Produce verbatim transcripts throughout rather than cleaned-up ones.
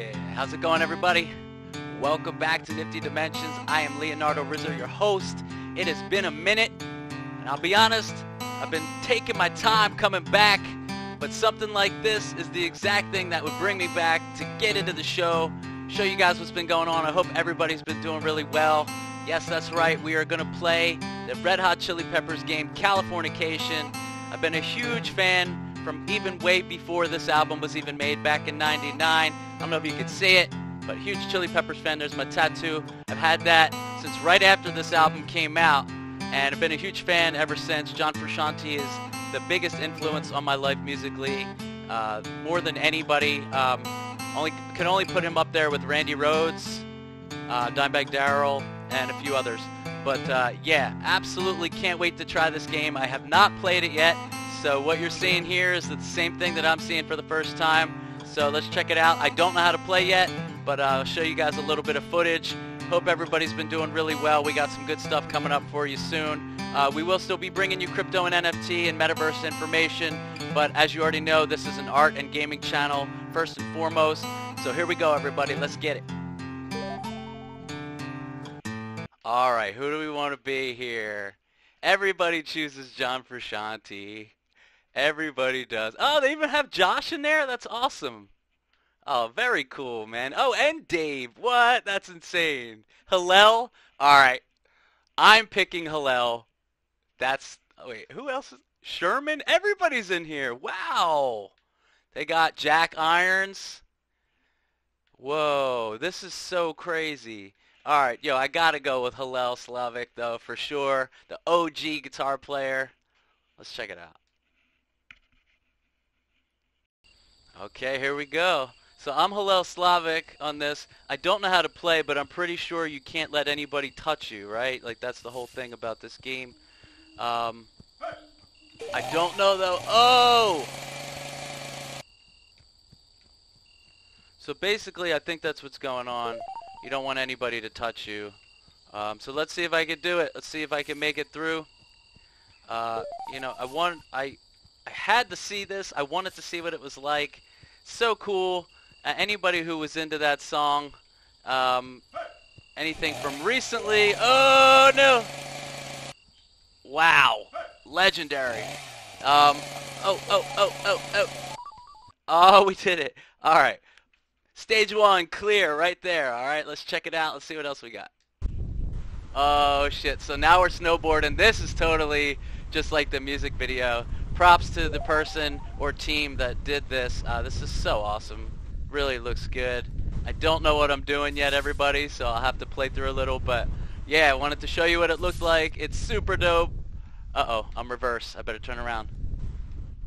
Yeah, how's it going, everybody? Welcome back to Nifty Dimensions. I am Leonardo Rizzo, your host. It has been a minute, and I'll be honest, I've been taking my time coming back, but something like this is the exact thing that would bring me back to get into the show, show you guys what's been going on. I hope everybody's been doing really well. Yes, that's right, we are going to play the Red Hot Chili Peppers game, Californication. I've been a huge fan from even way before this album was even made, back in ninety-nine. I don't know if you can see it, but huge Chili Peppers fan. There's my tattoo. I've had that since right after this album came out, and I've been a huge fan ever since. John Frusciante is the biggest influence on my life musically, uh, more than anybody. Um, only can only put him up there with Randy Rhodes, uh, Dimebag Darrell, and a few others. But uh, yeah, absolutely can't wait to try this game. I have not played it yet. So what you're seeing here is the same thing that I'm seeing for the first time. So let's check it out. I don't know how to play yet, but I'll show you guys a little bit of footage. Hope everybody's been doing really well. We got some good stuff coming up for you soon. Uh, we will still be bringing you crypto and N F T and metaverse information, but as you already know, this is an art and gaming channel first and foremost. So here we go, everybody. Let's get it. All right, who do we want to be here? Everybody chooses John Frusciante. Everybody does. Oh, they even have Josh in there? That's awesome. Oh, very cool, man. Oh, and Dave. What? That's insane. Hillel? Alright. I'm picking Hillel. That's... Oh, wait, who else? Is, Sherman? Everybody's in here. Wow. They got Jack Irons. Whoa. This is so crazy. Alright, yo, I gotta go with Hillel Slavic, though, for sure. The O G guitar player. Let's check it out. Okay, here we go. So I'm Hillel Slavic on this. I don't know how to play, but I'm pretty sure you can't let anybody touch you, right? Like, that's the whole thing about this game. Um, I don't know, though. Oh! So basically, I think that's what's going on. You don't want anybody to touch you. Um, so let's see if I can do it. Let's see if I can make it through. Uh, you know, I want... I, I had to see this. I wanted to see what it was like. So cool. Uh, anybody who was into that song, um, anything from recently. Oh no! Wow, legendary. Um, oh, oh, oh, oh, oh. Oh, we did it. All right, stage one clear right there. All right, let's check it out. Let's see what else we got. Oh shit! So now we're snowboarding. This is totally just like the music video. Props to the person or team that did this. Uh, this is so awesome. Really looks good. I don't know what I'm doing yet, everybody, so I'll have to play through a little, but yeah, I wanted to show you what it looked like. It's super dope. Uh-oh, I'm reverse. I better turn around.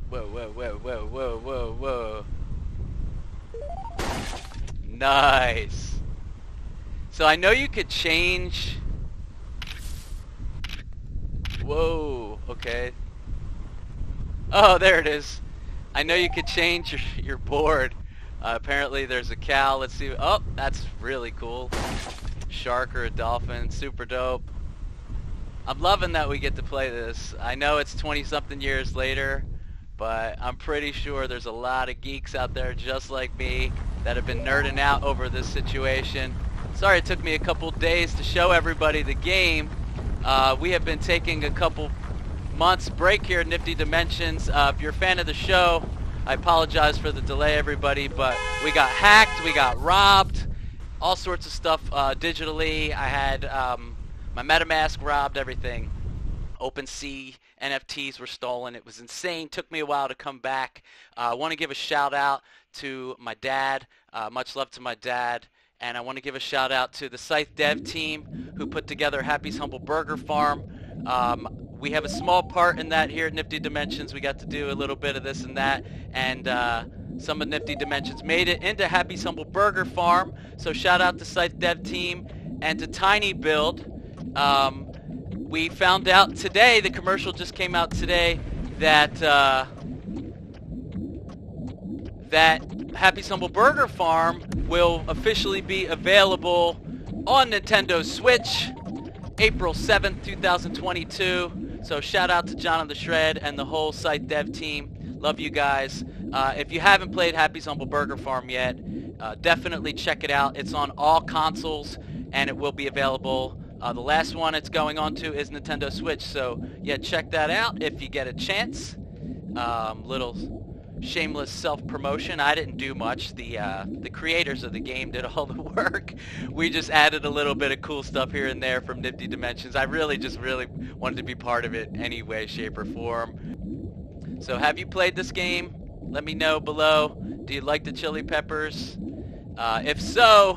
Whoa, whoa, whoa, whoa, whoa, whoa, whoa. Nice. So I know you could change. Whoa, okay. Oh, there it is. I know you could change your, your board. Uh, apparently there's a cow. Let's see. Oh, that's really cool. Shark or a dolphin. Super dope. I'm loving that we get to play this. I know it's twenty-something years later, but I'm pretty sure there's a lot of geeks out there just like me that have been nerding out over this situation. Sorry it took me a couple days to show everybody the game. Uh, we have been taking a couple... months break here at Nifty Dimensions. Uh, if you're a fan of the show, I apologize for the delay, everybody, but we got hacked, we got robbed, all sorts of stuff uh, digitally. I had um, my MetaMask robbed, everything. OpenSea, N F Ts were stolen. It was insane. Took me a while to come back. Uh, I want to give a shout out to my dad. Uh, much love to my dad. And I want to give a shout out to the Scythe Dev team who put together Happy Humble Burger Farm. Um, We have a small part in that here at Nifty Dimensions. We got to do a little bit of this and that, and uh, some of Nifty Dimensions made it into Happy Humble Burger Farm. So shout out to Scythe Dev Team and to Tiny Build. Um, we found out today, the commercial just came out today, that uh, that Happy Humble Burger Farm will officially be available on Nintendo Switch, April seventh, two thousand twenty-two. So shout out to John and the Shred and the whole Scythe Dev team. Love you guys. Uh, if you haven't played Happy's Humble Burger Farm yet, uh, definitely check it out. It's on all consoles, and it will be available. Uh, the last one it's going on to is Nintendo Switch, so yeah, check that out if you get a chance. Um, little shameless self-promotion. I didn't do much. The uh, the creators of the game did all the work. We just added a little bit of cool stuff here and there from Nifty Dimensions. I really just really wanted to be part of it any way, shape, or form. So have you played this game? Let me know below. Do you like the Chili Peppers? Uh, if so,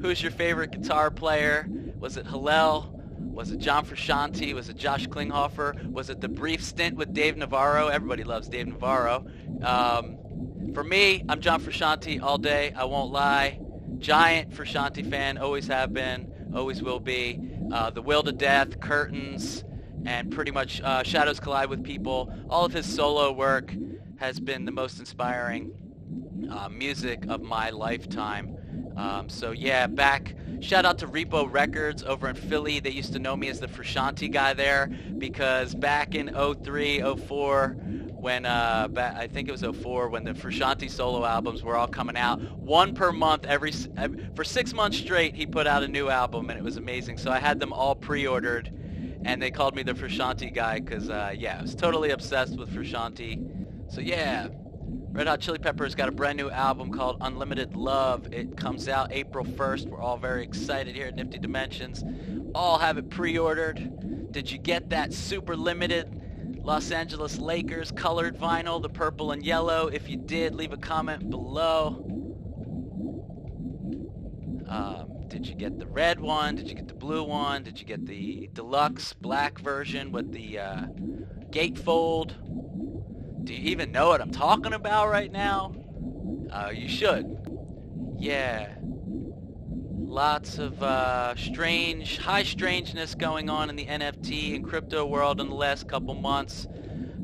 who's your favorite guitar player? Was it Hillel? Was it John Frusciante? Was it Josh Klinghoffer? Was it the brief stint with Dave Navarro? Everybody loves Dave Navarro. Um, for me, I'm John Frusciante all day. I won't lie. Giant Frusciante fan. Always have been. Always will be. Uh, the Will to Death, Curtains, and pretty much uh, Shadows Collide with People. All of his solo work has been the most inspiring uh, music of my lifetime. Um, so yeah, back. Shout out to Repo Records over in Philly. They used to know me as the Frusciante guy there because back in oh three, oh four, when uh, back, I think it was oh four, when the Frusciante solo albums were all coming out, one per month every for six months straight. He put out a new album and it was amazing. So I had them all pre-ordered, and they called me the Frusciante guy because uh, yeah, I was totally obsessed with Frusciante. So yeah. Red Hot Chili Peppers got a brand new album called Unlimited Love. It comes out April first. We're all very excited here at Nifty Dimensions. All have it pre-ordered. Did you get that super limited Los Angeles Lakers colored vinyl, the purple and yellow? If you did, leave a comment below. Um, did you get the red one? Did you get the blue one? Did you get the deluxe black version with the uh, gatefold? Do you even know what I'm talking about right now? Uh, you should. Yeah. Lots of uh, strange, high strangeness going on in the N F T and crypto world in the last couple months.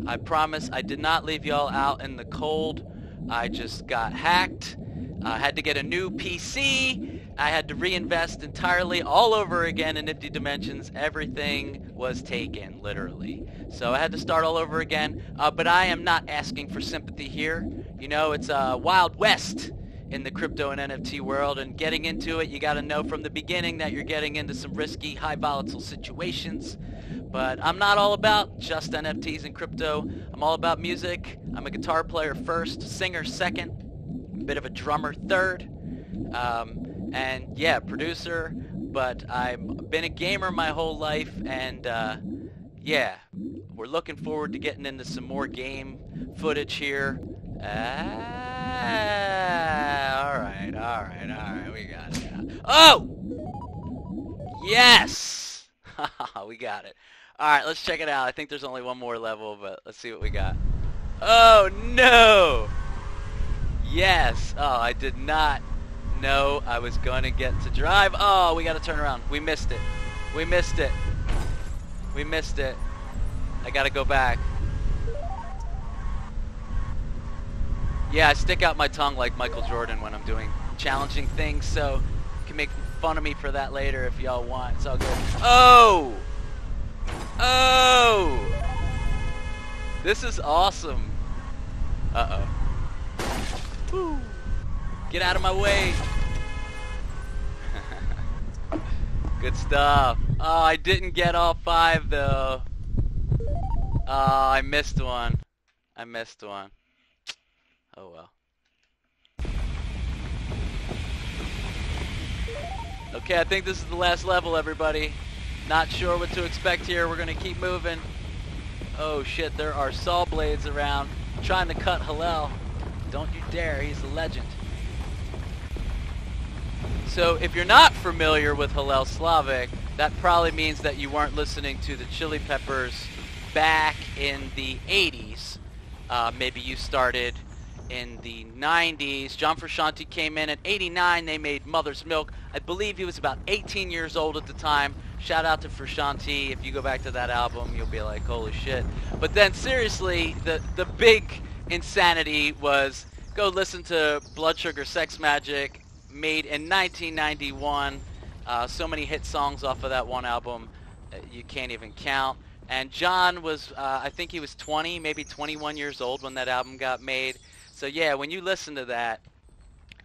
I promise I did not leave y'all out in the cold. I just got hacked. I had to get a new P C. I had to reinvest entirely all over again in Nifty Dimensions. Everything was taken, literally. So I had to start all over again. Uh, but I am not asking for sympathy here. You know, it's a uh, Wild West in the crypto and N F T world. And getting into it, you got to know from the beginning that you're getting into some risky, high volatile situations. But I'm not all about just N F Ts and crypto. I'm all about music. I'm a guitar player first, singer second, a bit of a drummer third. Um... And yeah, producer, but I've been a gamer my whole life, and uh, yeah, we're looking forward to getting into some more game footage here. Ah, all right, all right, all right, we got it. Oh! Yes! We got it. All right, let's check it out. I think there's only one more level, but let's see what we got. Oh, no! Yes! Oh, I did not... No, I was going to get to drive. Oh, we got to turn around. We missed it. We missed it. We missed it. I got to go back. Yeah, I stick out my tongue like Michael Jordan when I'm doing challenging things, so you can make fun of me for that later if y'all want. It's all good. Oh! Oh! This is awesome. Uh-oh. Woo! Get out of my way. Good stuff. Oh, I didn't get all five, though. Oh, I missed one. I missed one. Oh, well. Okay, I think this is the last level, everybody. Not sure what to expect here. We're going to keep moving. Oh, shit. There are saw blades around. I'm trying to cut Hillel. Don't you dare. He's a legend. So if you're not familiar with Hillel Slavic, that probably means that you weren't listening to the Chili Peppers back in the eighties. Uh, maybe you started in the nineties. John Frusciante came in at eighty-nine. They made Mother's Milk. I believe he was about eighteen years old at the time. Shout out to Frusciante. If you go back to that album, you'll be like, holy shit. But then seriously, the, the big insanity was go listen to Blood Sugar Sex Magik. Made in nineteen ninety-one, uh, so many hit songs off of that one album, uh, you can't even count. And John was, uh, I think he was twenty, maybe twenty-one years old when that album got made. So yeah, when you listen to that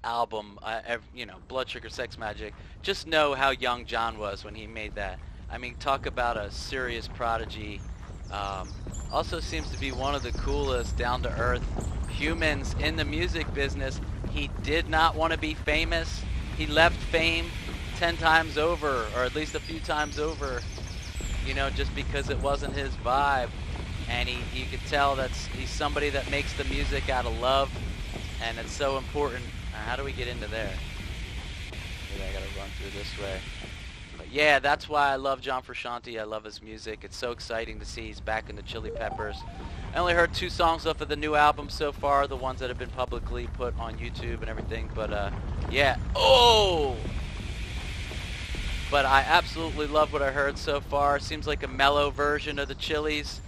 album, uh, you know, Blood Sugar Sex Magik, just know how young John was when he made that. I mean, talk about a serious prodigy. Um, also seems to be one of the coolest down-to-earth humans in the music business. He did not want to be famous. He left fame ten times over, or at least a few times over, you know, just because it wasn't his vibe. And he, you could tell that's he's somebody that makes the music out of love, and it's so important. Now, how do we get into there? Maybe I gotta run through this way. But yeah, that's why I love John Frusciante. I love his music. It's so exciting to see he's back in the Chili Peppers. I only heard two songs off of the new album so far, the ones that have been publicly put on YouTube and everything, but uh, yeah. Oh! But I absolutely love what I heard so far. Seems like a mellow version of the Chili's.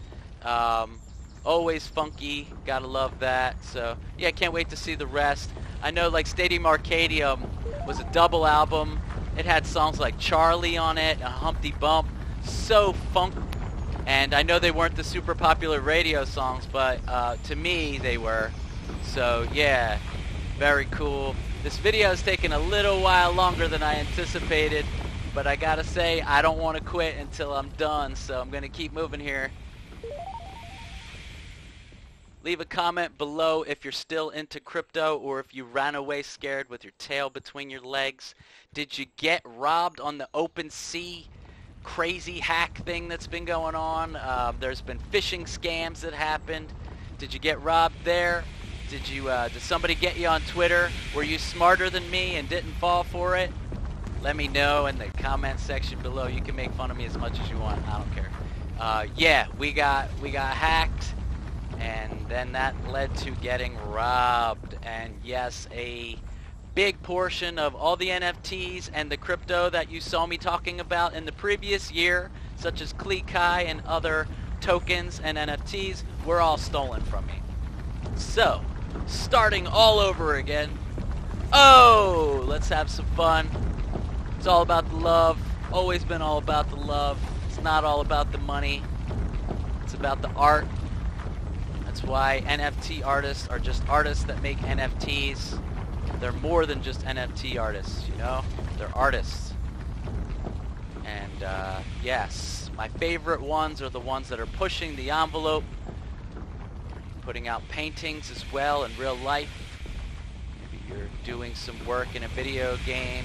Um, always funky. Gotta love that. So, yeah, can't wait to see the rest. I know, like, Stadium Arcadium was a double album. It had songs like Charlie on it, and Humpty Bump. So funk. And I know they weren't the super popular radio songs, but uh, to me, they were. So, yeah, very cool. This video's taking a little while longer than I anticipated. But I gotta say, I don't want to quit until I'm done, so I'm gonna keep moving here. Leave a comment below if you're still into crypto, or if you ran away scared with your tail between your legs. Did you get robbed on the OpenSea crazy hack thing that's been going on? Uh, there's been phishing scams that happened. Did you get robbed there? Did you? Uh, did somebody get you on Twitter? Were you smarter than me and didn't fall for it? Let me know in the comment section below. You can make fun of me as much as you want. I don't care. Uh, yeah, we got we got hacked, and then that led to getting robbed. And yes, a big portion of all the N F Ts and the crypto that you saw me talking about in the previous year, such as Klee Kai and other tokens and N F Ts, were all stolen from me. So, starting all over again. Oh, let's have some fun. It's all about the love. Always been all about the love. It's not all about the money. It's about the art. That's why N F T artists are just artists that make N F Ts. They're more than just N F T artists, you know? They're artists. And uh, yes, my favorite ones are the ones that are pushing the envelope, putting out paintings as well in real life. Maybe you're doing some work in a video game.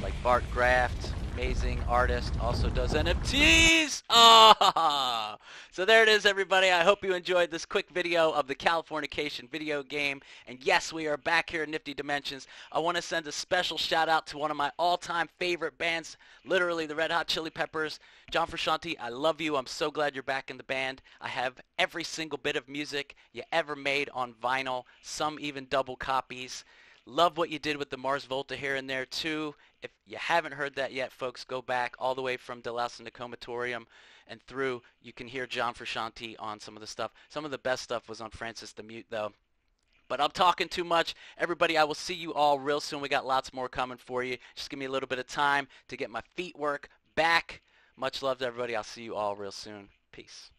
Like Bart Graft, amazing artist, also does N F Ts! Ah! So there it is, everybody. I hope you enjoyed this quick video of the Californication video game. And yes, we are back here at Nifty Dimensions. I want to send a special shout out to one of my all-time favorite bands, literally the Red Hot Chili Peppers. John Frusciante, I love you. I'm so glad you're back in the band. I have every single bit of music you ever made on vinyl, some even double copies. Love what you did with the Mars Volta here and there, too. If you haven't heard that yet, folks, go back all the way from Deloused in the Comatorium and through. You can hear John Frusciante on some of the stuff. Some of the best stuff was on Francis the Mute, though. But I'm talking too much. Everybody, I will see you all real soon. We got lots more coming for you. Just give me a little bit of time to get my feet work back. Much love to everybody. I'll see you all real soon. Peace.